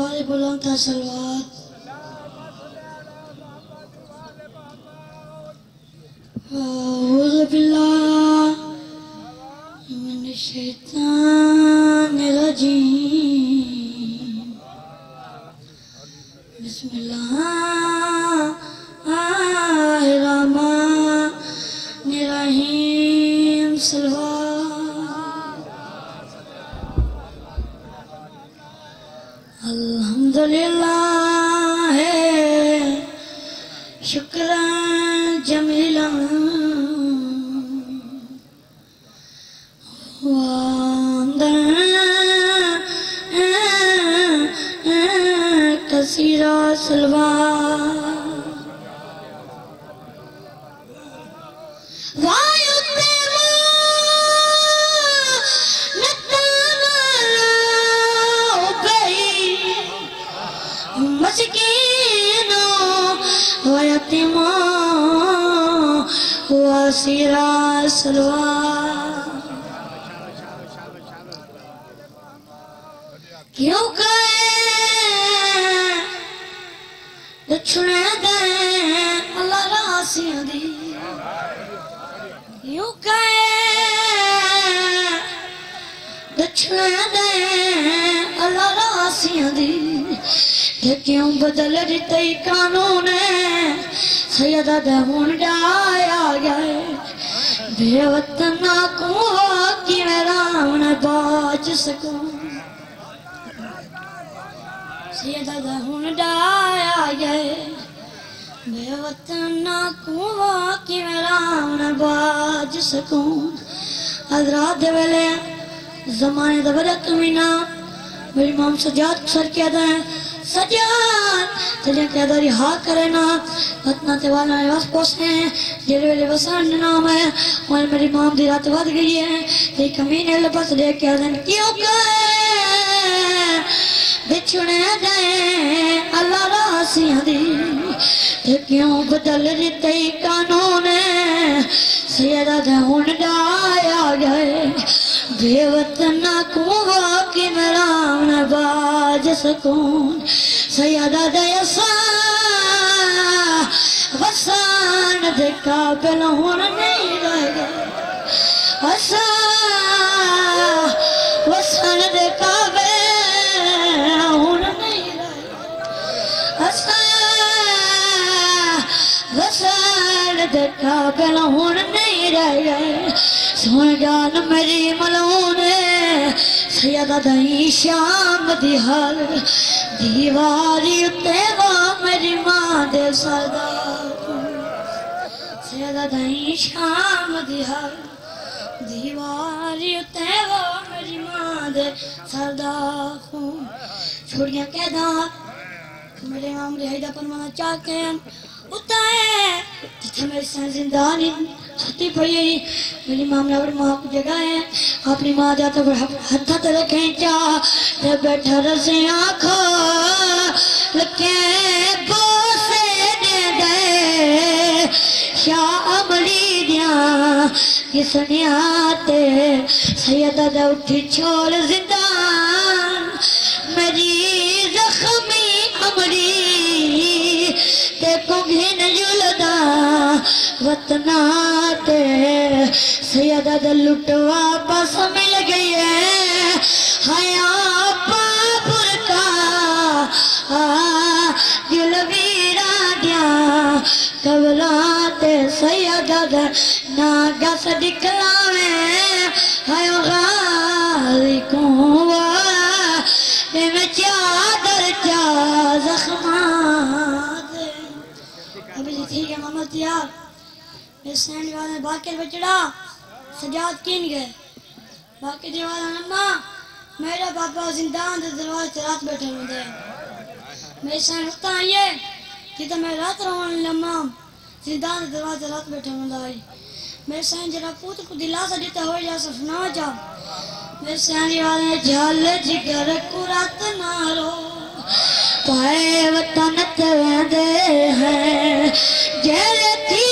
Mari pulangkan salawat. Auzubillah minasyaitanir rajim. Bismillahirrahmanirrahim. Salawat. अल्हम्दुलिल्लाह शुक्रान जमीला कसीरा सलवा सिरा सलवार क्यों कहे दक्षिणे दे अल्लाह रासिया दी क्यों कहे दक्षिणे दे अल्लाह रासिया दी ये क्यों बदल रिते कानून सैयदा दे मुंडा आया गए बेवतना को कि मेरा न बाज सकूं सैयदा दे मुंडा आया गए बेवतना को कि मेरा न बाज सकूं हजरात दे वेले जमाने दा बड़ा कमीना मेरी माम सजाद सर के अदा है सजाद तेरे के अदा रिहा करे ना पतना ते वाला निवास पोसने हैं जेल वेले वसान नाम है और मेरी माम दी रात बद गई है ते कमीने लपस दे के अदा क्यों गए बिछुने गए अल्लाह रासियां दी ते क्यों बदल रिते कानून सैयदा दे हुंडा आया गए बेवतना को कि मेरा न बाज सकून सैयदा दे ऐसा वसान दे काबिल हुन नहीं रह गए ऐसा वसान दे काबिल हुन नहीं रह गए ऐसा वसान दे काबिल हुन नहीं रह गए सुन जान मेरी मलूने सैयदा दई शाम दी हाल दीवारी उत्ते वा मेरी मां दे सदा सैयदा दई शाम दी हाल दीवारी उत्ते वा मेरी मां दे सदा छोड़िया कहदा मेरे नाम रिहाइदा परमाना चाहके उता है जिथे मेरे साथ जिंदानी छुट्टी पड़ी है मेरी मामला बड़ी माँ को जगह है अपनी माँ जाता बड़ा हत्था तले खींचा ते बैठा रसे आँखों लगे बोसे ने दे शामली दिया किसने आते सैयदा दे उठी छोड़ जिंदा मेरी जख्मी अमरी ते कुंगी न जुलदा वतना ते सैयदा दे लुट वापस मिल गई है हया पापुर का दिल वीरा दिया कबला ते सैयदा दे नागस दिखलावे हयो गाली को में चादर चा जख्मा दे अभी ठीक है मामा तैयार बेसैन वाले बाकी बचड़ा सजाद कीन गए बाकी दीवार अम्मा मेरा पापा जिंदा अंदर दरवाजे से रात बैठे मुझे बेसैन होता है ये जितना मैं रात रोने लम्मा जिंदा अंदर दरवाजे से रात बैठे मुझे आई बेसैन जरा पूत को दिलासा देता हो या सपना जा बेसैन वाले जाल जिगर को रात ना रो पाए वतन ते दे हैं जेल थी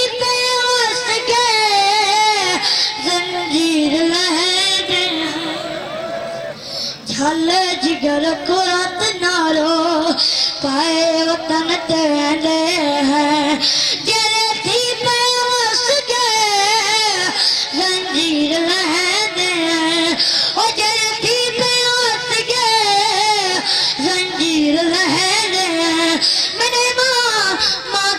जिगर को रात ना रो वतन तेरे हैं, जलती पे उसके जंजीर लहदे हैं, ओ जलती पे उसके जंजीर लहदे हैं। मैंने माँ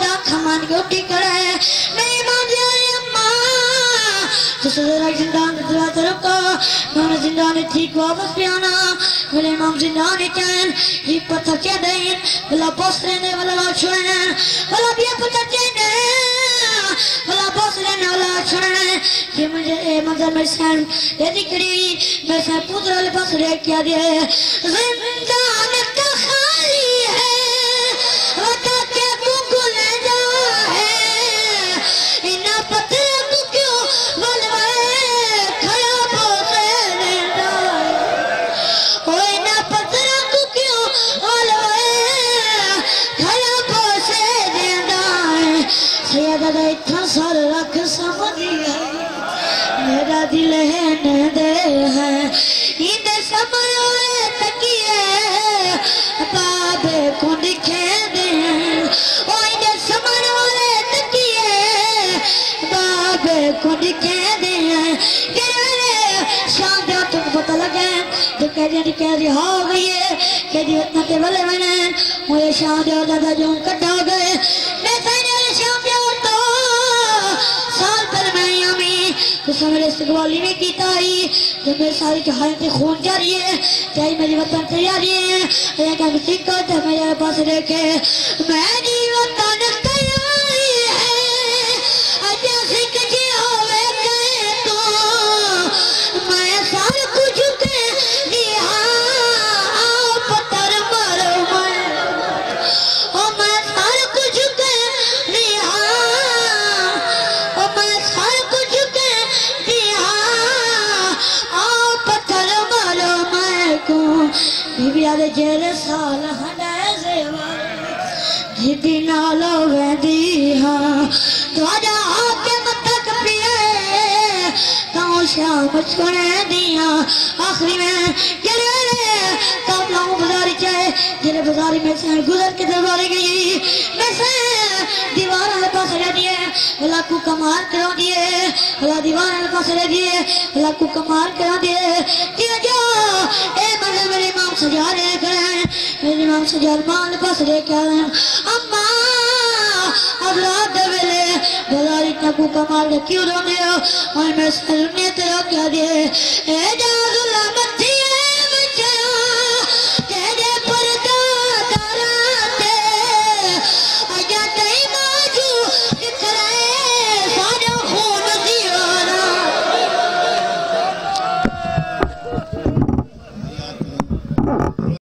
का खमान को टिकड़ है, मेरी माँ जारी माँ तुझसे जरा जिंदान दुआ तरको माँ जिंदाने ठीक वापस भी आना। मेरे माम जिंदाने चैन ये पत्थर क्या दें भला पोस्ट रहने भला छोड़ने भला भी पत्थर चैने भला पोस्ट रहने भला छोड़ने। ये मुझे ये मज़ा मेरे सैन ये दिखड़ी मेरे सैन पुत्र वाले पास रह क्या दिए जिंदान का खाली है बता क्या बुक ले जा है इना पत्थर सर रख समझिए मेरा दिल है न दे है ईद समरो तकिए बाबे को दिखे दे ओ ईद समरो तकिए बाबे को दिखे दे तेरे शाम का तुम पता लगे जो कह रही हो गई है कह रही उतना के भले बने मुझे शाम दे दादा जो कटा गए मेरे इस्तकबाली में की ताई जब मेरे सारी जहानते खून जा रही है चाहे मेरी वतन तैयारी है या क्या मुसीबत है मेरे पास लेके मैंने वतन तैयारी है अच्छा सिकजी होवे गए तो मैं सब कुछ के निहा पत्थर मरो मैं सब कुछ के निहा मैं सब कुछ बीबियादे जेरे साल हटाए सेवा जीती नालो वेदी हाँ द्वारा आके मतक पिए काऊं शाम छोड़े दिया आखिरी में जेरे तब लाऊं बाजारी चाहे जेरे बाजारी में से गुजर के दरबारी गई में से दीवार में पास रह दिए भला को कमार करा दिए भला दीवार में पास रह दिए भला को कमार करा दिए क्या जो सजा रहे गए मेरे माम सजार माल पास रह क्या है अम्मा अब रात दबले बलारी तकु कमाल क्यों रोने हो और मैं सलूने तेरा क्या दे